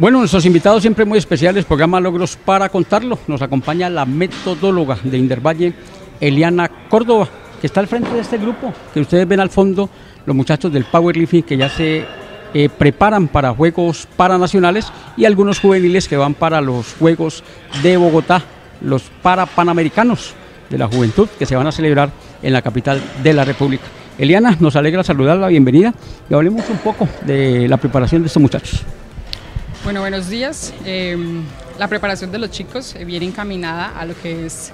Bueno, nuestros invitados siempre muy especiales, programa Logros para Contarlo. Nos acompaña la metodóloga de Indervalle, Eliana Córdoba, que está al frente de este grupo, que ustedes ven al fondo, los muchachos del Powerlifting que ya se preparan para Juegos Paranacionales y algunos juveniles que van para los Juegos de Bogotá, los Parapanamericanos de la Juventud, que se van a celebrar en la capital de la República. Eliana, nos alegra saludarla, bienvenida, y hablemos un poco de la preparación de estos muchachos. Bueno, buenos días. La preparación de los chicos viene encaminada a lo que es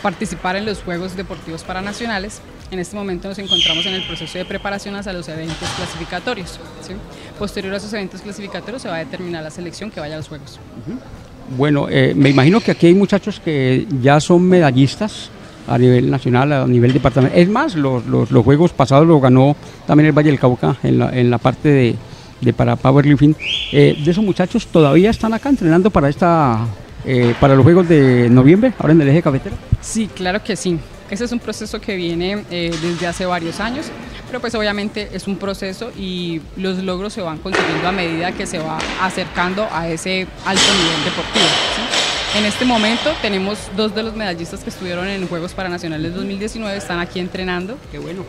participar en los Juegos Deportivos Paranacionales. En este momento nos encontramos en el proceso de preparación hacia los eventos clasificatorios, ¿sí? Posterior a esos eventos clasificatorios se va a determinar la selección que vaya a los Juegos. Bueno, me imagino que aquí hay muchachos que ya son medallistas a nivel nacional, a nivel departamental. Es más, los Juegos pasados los ganó también el Valle del Cauca en la parte de para Powerlifting. De esos muchachos todavía están acá entrenando para para los Juegos de noviembre, ahora en el eje cafetero. Sí, claro que sí. Ese es un proceso que viene desde hace varios años, pero pues obviamente es un proceso y los logros se van consiguiendo a medida que se va acercando a ese alto nivel deportivo, ¿sí? En este momento tenemos dos de los medallistas que estuvieron en Juegos Paranacionales 2019, están aquí entrenando. Qué bueno.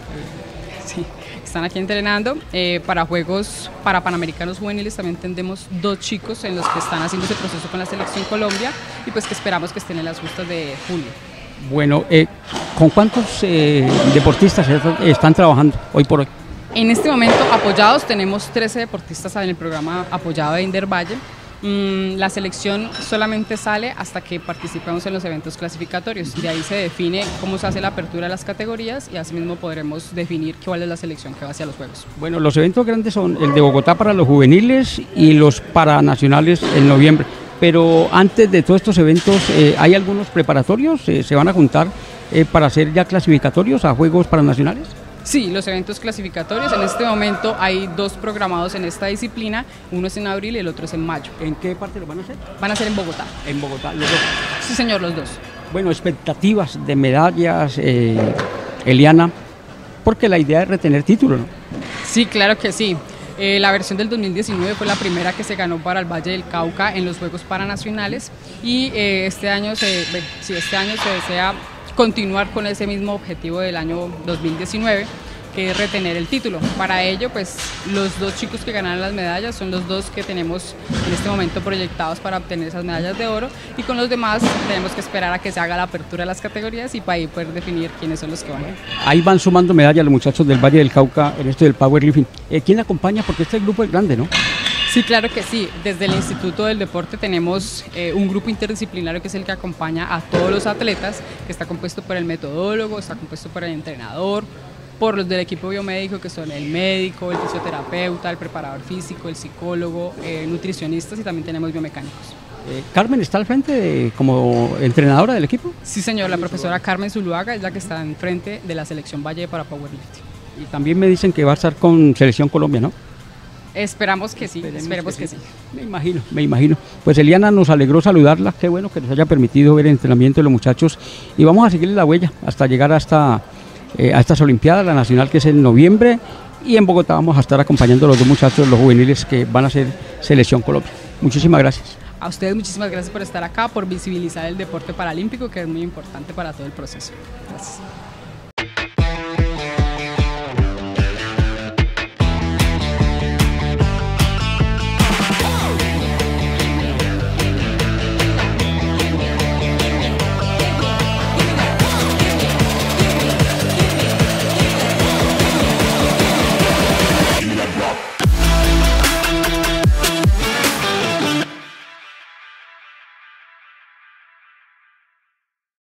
Sí, están aquí entrenando para Juegos Panamericanos Juveniles. También tendremos dos chicos en los que están haciendo ese proceso con la Selección Colombia y pues que esperamos que estén en las justas de julio. Bueno, ¿con cuántos deportistas están trabajando hoy por hoy? En este momento apoyados tenemos 13 deportistas en el programa apoyado de Indervalle. La selección solamente sale hasta que participamos en los eventos clasificatorios. De ahí se define cómo se hace la apertura de las categorías y asimismo podremos definir cuál es la selección que va hacia los Juegos. Bueno, los eventos grandes son el de Bogotá para los juveniles y los paranacionales en noviembre. Pero antes de todos estos eventos, ¿hay algunos preparatorios? ¿Se van a juntar para hacer ya clasificatorios a Juegos Paranacionales? Sí, los eventos clasificatorios. En este momento hay dos programados en esta disciplina, uno es en abril y el otro es en mayo. ¿En qué parte lo van a hacer? Van a ser en Bogotá. ¿En Bogotá? ¿Los dos? Sí, señor, los dos. Bueno, expectativas de medallas, Eliana, porque la idea es retener título, ¿no? Sí, claro que sí. La versión del 2019 fue la primera que se ganó para el Valle del Cauca en los Juegos Paranacionales y este año se desea continuar con ese mismo objetivo del año 2019, que es retener el título. Para ello, pues los dos chicos que ganaron las medallas son los dos que tenemos en este momento proyectados para obtener esas medallas de oro, y con los demás tenemos que esperar a que se haga la apertura de las categorías y para ahí poder definir quiénes son los que van. Ahí van sumando medallas los muchachos del Valle del Cauca en esto del Powerlifting. ¿Quién la acompaña? Porque este grupo es grande, ¿no? Sí, claro que sí. Desde el Instituto del Deporte tenemos un grupo interdisciplinario que es el que acompaña a todos los atletas, que está compuesto por el metodólogo, está compuesto por el entrenador, por los del equipo biomédico, que son el médico, el fisioterapeuta, el preparador físico, el psicólogo, nutricionistas, y también tenemos biomecánicos. ¿Carmen está al frente como entrenadora del equipo? Sí, señor. La profesora Carmen Zuluaga es la que está al frente de la Selección Valle para Powerlifting. Y también me dicen que va a estar con Selección Colombia, ¿no? Esperamos que sí, esperemos que sí. Me imagino. Pues Eliana, nos alegró saludarla, qué bueno que nos haya permitido ver el entrenamiento de los muchachos y vamos a seguirle la huella hasta llegar a estas Olimpiadas, la nacional que es en noviembre, y en Bogotá vamos a estar acompañando a los dos muchachos, los juveniles que van a ser Selección Colombia. Muchísimas gracias. A ustedes muchísimas gracias por estar acá, por visibilizar el deporte paralímpico, que es muy importante para todo el proceso. Gracias.